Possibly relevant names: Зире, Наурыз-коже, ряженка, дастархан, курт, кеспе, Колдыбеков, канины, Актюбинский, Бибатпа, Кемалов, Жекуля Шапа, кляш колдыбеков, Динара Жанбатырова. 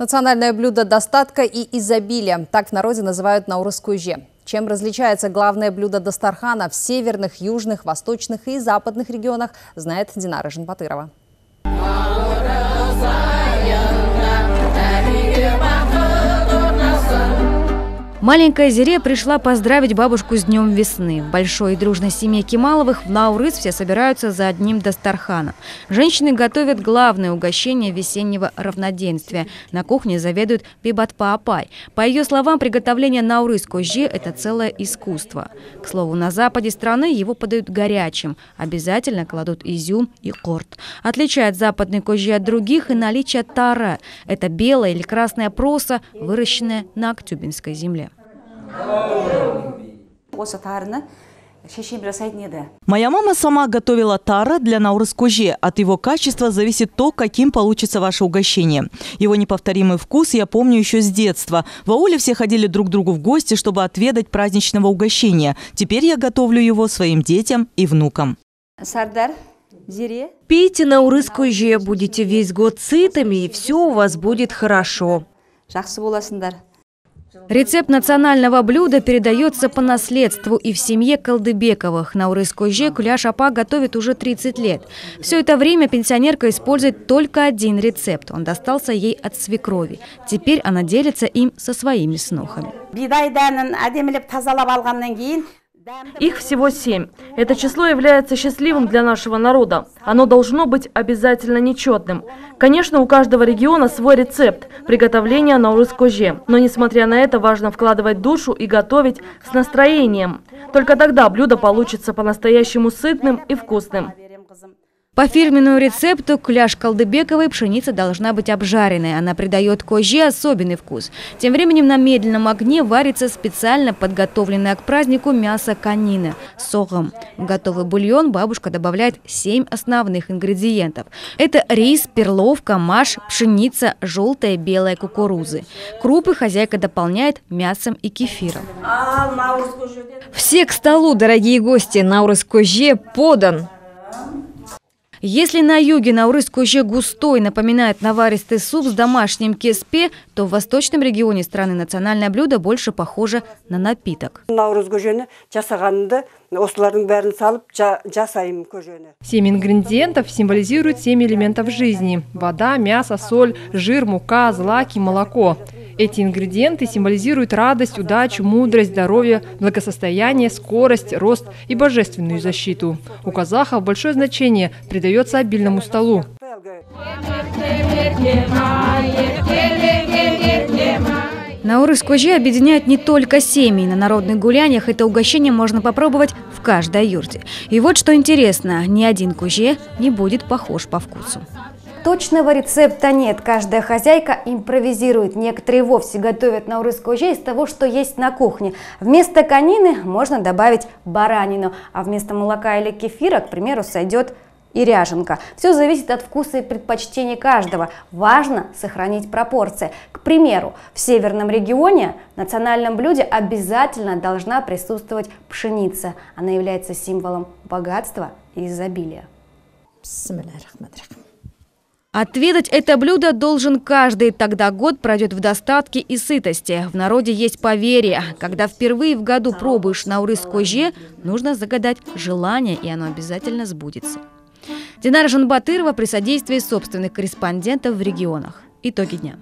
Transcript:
Национальное блюдо достатка и изобилия. Так в народе называют наурыз-коже. Чем различается главное блюдо Дастархана в северных, южных, восточных и западных регионах, знает Динара Жанбатырова. Маленькая Зире пришла поздравить бабушку с днем весны. В большой и дружной семье Кемаловых в Наурыз все собираются за одним дастарханом. Женщины готовят главное угощение весеннего равноденствия. На кухне заведует бибат-паапай. По ее словам, приготовление наурыз-коже – это целое искусство. К слову, на западе страны его подают горячим. Обязательно кладут изюм и корт. Отличает западный коже от других и наличие тары. Это белая или красная проса, выращенная на актюбинской земле. Моя мама сама готовила тара для наурыз-коже. От его качества зависит то, каким получится ваше угощение. Его неповторимый вкус я помню еще с детства. В ауле все ходили друг к другу в гости, чтобы отведать праздничного угощения. Теперь я готовлю его своим детям и внукам. Пейте наурыз-коже, будете весь год сытыми, и все у вас будет хорошо. Рецепт национального блюда передается по наследству и в семье Колдыбековых. Наурыз-коже Жекуля Шапа готовит уже 30 лет. Все это время пенсионерка использует только один рецепт. Он достался ей от свекрови. Теперь она делится им со своими снохами. Их всего 7. Это число является счастливым для нашего народа. Оно должно быть обязательно нечетным. Конечно, у каждого региона свой рецепт приготовления наурыз-коже. Но, несмотря на это, важно вкладывать душу и готовить с настроением. Только тогда блюдо получится по-настоящему сытным и вкусным. По фирменному рецепту кляш колдыбековой пшеница должна быть обжаренной. Она придает коже особенный вкус. Тем временем на медленном огне варится специально подготовленное к празднику мясо канины с соком. В готовый бульон бабушка добавляет 7 основных ингредиентов. Это рис, перловка, маш, пшеница, желтая и белая кукурузы. Крупы хозяйка дополняет мясом и кефиром. Все к столу, дорогие гости, наурыз-коже подан. Если на юге наурыз-коже густой напоминает наваристый суп с домашним кеспе, то в восточном регионе страны национальное блюдо больше похоже на напиток. Семь ингредиентов символизируют 7 элементов жизни – вода, мясо, соль, жир, мука, злаки, молоко. Эти ингредиенты символизируют радость, удачу, мудрость, здоровье, благосостояние, скорость, рост и божественную защиту. У казахов большое значение придается обильному столу. Наурыз-коже объединяет не только семьи. На народных гуляниях это угощение можно попробовать в каждой юрте. И вот что интересно, ни один коже не будет похож по вкусу. Точного рецепта нет. Каждая хозяйка импровизирует. Некоторые вовсе готовят наурыз-коже из того, что есть на кухне. Вместо канины можно добавить баранину, а вместо молока или кефира, к примеру, сойдет и ряженка. Все зависит от вкуса и предпочтений каждого. Важно сохранить пропорции. К примеру, в северном регионе в национальном блюде обязательно должна присутствовать пшеница. Она является символом богатства и изобилия. Отведать это блюдо должен каждый, тогда год пройдет в достатке и сытости. В народе есть поверье. Когда впервые в году пробуешь наурыз-коже, нужно загадать желание, и оно обязательно сбудется. Динара Жанбатырова при содействии собственных корреспондентов в регионах. Итоги дня.